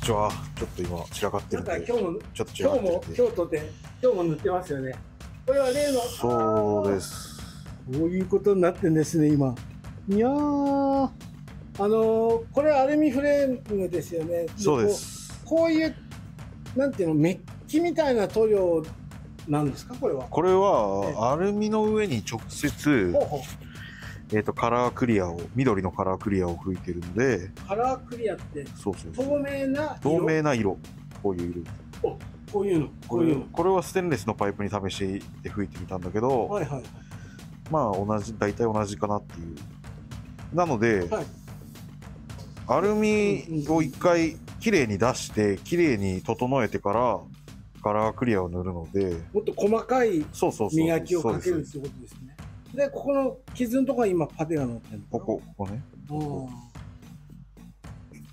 にちは。ちょっと今散らかってるんで。今日も塗ってますよね。これは例の。そうです。こういうことになってんですね今。いやー、これアルミフレームですよね。そうです。こういうなんていうの、メッキみたいな塗料なんですかこれは。これはアルミの上に直接。カラークリアを、緑のカラークリアを吹いてるので、カラークリアって透明な色、こういう色、こういうの、これはステンレスのパイプに試して吹いてみたんだけど、はいはい、まあ大体同じかなっていう。なので、はい、アルミを一回きれいに出してきれいに整えてからカラークリアを塗るので、もっと細かい磨きをかけるってことですね。で、ここの傷のところは今パテが乗ってる。ここね。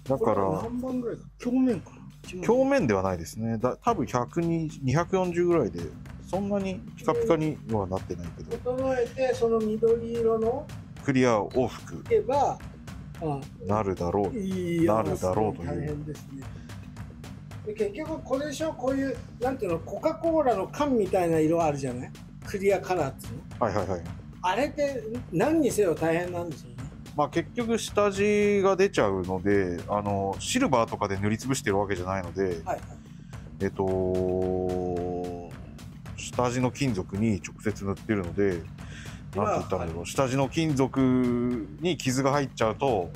だから何番ぐらいだ？鏡面かな？鏡面ではないですね。多分120、240ぐらいで、そんなにピカピカにはなってないけど。整えてその緑色のクリアを吹けばなるだろうという。大変ですね。で、結局これでしょ、こういうなんていうの、コカ・コーラの缶みたいな色あるじゃない？クリアカラーっていうの、あれって何にせよ大変なんですよね。まあ結局下地が出ちゃうので、シルバーとかで塗りつぶしてるわけじゃないので、下地の金属に直接塗ってるので、なんて言ったんだろう、下地の金属に傷が入っちゃうと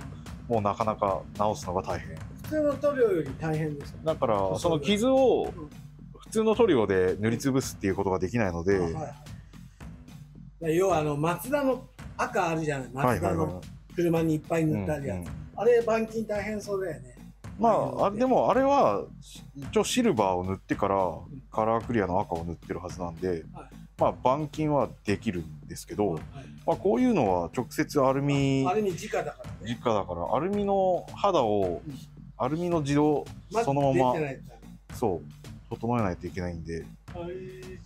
もうなかなか直すのが大変。普通の塗料より大変です。だからその傷を普通の塗料で塗りつぶすっていうことができないので、要は松田の赤あるじゃない、松田の車にいっぱい塗ったりやつ、あれ板金大変そうだよね。まあ、でもあれは一応シルバーを塗ってからカラークリアの赤を塗ってるはずなんで、まあ板金はできるんですけど、まあこういうのは直接アルミ直だからアルミの肌をアルミの地をそのまま整えないといけないんで、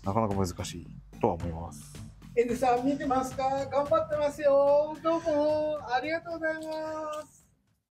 なかなか難しいとは思います。N さん見てますか？頑張ってますよ。どうもありがとうございます。